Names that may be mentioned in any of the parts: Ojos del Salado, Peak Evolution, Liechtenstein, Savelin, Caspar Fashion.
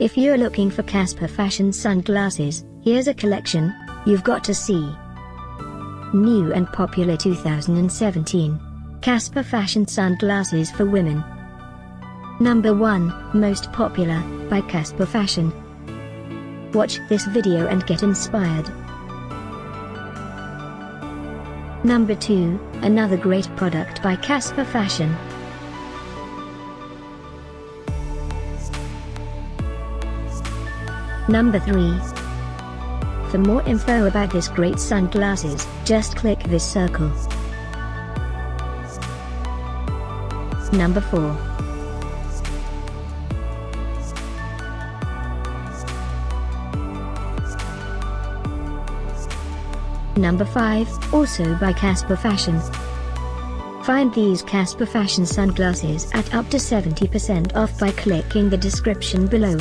If you're looking for Caspar Fashion sunglasses, here's a collection you've got to see. New and popular 2017. Caspar Fashion sunglasses for women. Number 1, most popular, by Caspar Fashion. Watch this video and get inspired. Number 2, another great product by Caspar Fashion. Number 3. For more info about this great sunglasses, just click this circle. Number 4. Number 5, also by Caspar Fashion. Find these Caspar Fashion sunglasses at up to 70% off by clicking the description below.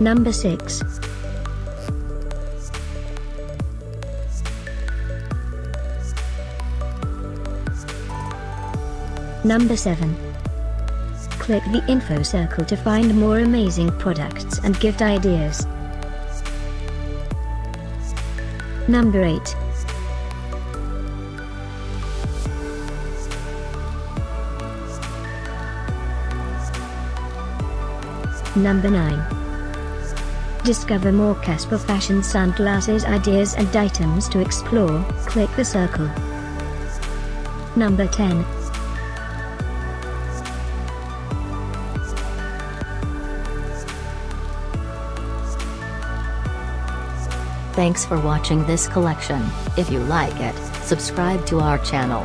Number 6. Number 7. Click the info circle to find more amazing products and gift ideas. Number 8. Number 9. Discover more Caspar Fashion sunglasses ideas and items to explore, click the circle. Number 10. Thanks for watching this collection. If you like it, subscribe to our channel.